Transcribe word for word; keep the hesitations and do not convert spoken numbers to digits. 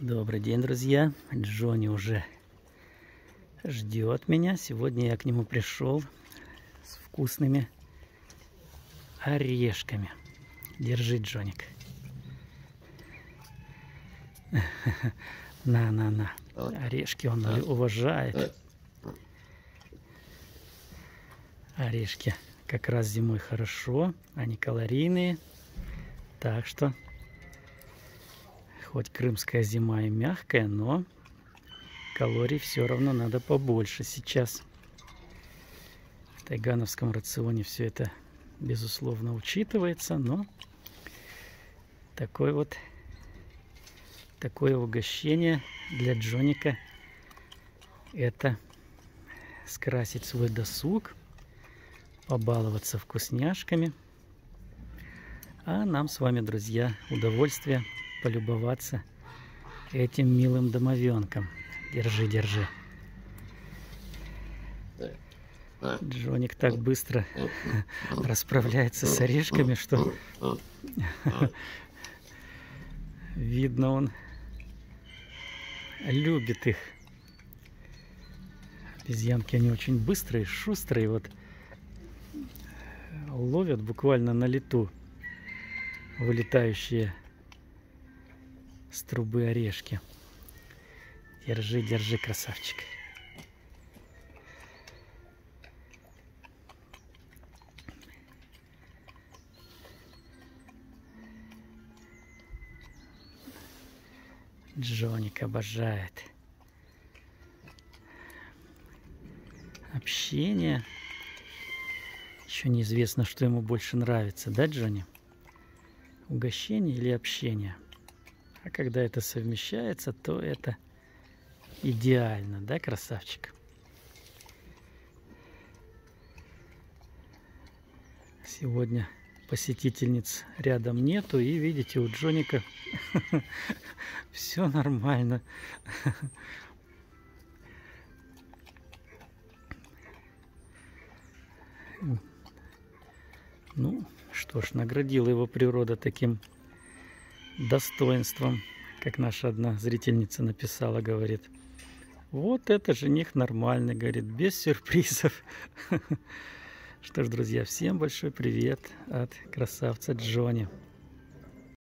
Добрый день, друзья. Джонни уже ждет меня. Сегодня я к нему пришел с вкусными орешками. Держи, Джоник. На-на-на. Орешки он уважает. Орешки как раз зимой хорошо, они калорийные, так что хоть крымская зима и мягкая, но калорий все равно надо побольше. Сейчас в тайгановском рационе все это безусловно учитывается, но такой вот такое угощение для Джоника — это скрасить свой досуг, побаловаться вкусняшками, а нам с вами, друзья, удовольствие полюбоваться этим милым домовенком. Держи, держи. Джоник так быстро расправляется с орешками, что видно, он любит их. Обезьянки, они очень быстрые, шустрые, вот ловят буквально на лету вылетающие с трубы орешки. Держи, держи, красавчик. Джоник обожает общение. Еще неизвестно, что ему больше нравится, да, Джонни? Угощение или общение? А когда это совмещается, то это идеально, да, красавчик? Сегодня посетительниц рядом нету, и видите, у Джоника все нормально. Ну что ж, наградила его природа таким достоинством, как наша одна зрительница написала, говорит: вот это жених нормальный, говорит, без сюрпризов. Что ж, друзья, всем большой привет от красавца Джонни.